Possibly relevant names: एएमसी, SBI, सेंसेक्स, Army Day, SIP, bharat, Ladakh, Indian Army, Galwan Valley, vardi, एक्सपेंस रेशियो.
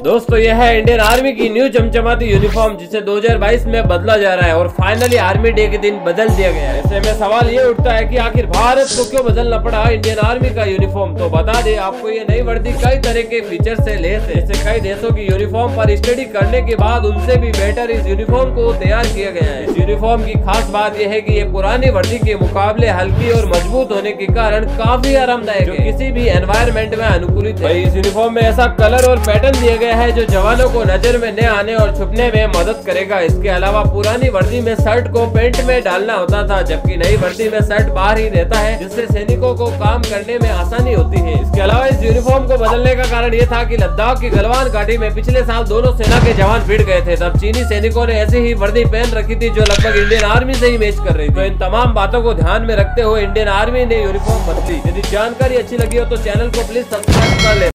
दोस्तों यह है इंडियन आर्मी की न्यू चमचमाती यूनिफॉर्म जिसे 2022 में बदला जा रहा है और फाइनली आर्मी डे के दिन बदल दिया गया है। ऐसे में सवाल ये उठता है कि आखिर भारत को क्यों बदलना पड़ा इंडियन आर्मी का यूनिफॉर्म। तो बता दे आपको ये नई वर्दी कई तरह के फीचर से लैस है। ऐसे कई देशों की यूनिफॉर्म पर स्टडी करने के बाद उनसे भी बेटर इस यूनिफॉर्म को तैयार किया गया है। इस यूनिफॉर्म की खास बात यह है की ये पुरानी वर्दी के मुकाबले हल्की और मजबूत होने के कारण काफी आरामदायक है, किसी भी एनवायरमेंट में अनुकूलित है। इस यूनिफॉर्म में ऐसा कलर और पैटर्न दिया है जो जवानों को नजर में न आने और छुपने में मदद करेगा। इसके अलावा पुरानी वर्दी में शर्ट को पेंट में डालना होता था, जबकि नई वर्दी में शर्ट बाहर ही रहता है, जिससे सैनिकों को काम करने में आसानी होती है। इसके अलावा इस यूनिफॉर्म को बदलने का कारण ये था कि लद्दाख की गलवान घाटी में पिछले साल दोनों सेना के जवान भिड़ गए थे, तब चीनी सैनिकों ने ऐसी ही वर्दी पहन रखी थी जो लगभग इंडियन आर्मी से ही मैच कर रही थी। तो इन तमाम बातों को ध्यान में रखते हुए इंडियन आर्मी ने यूनिफॉर्म बदली। यदि जानकारी अच्छी लगी हो तो चैनल को प्लीज सब्सक्राइब कर ले।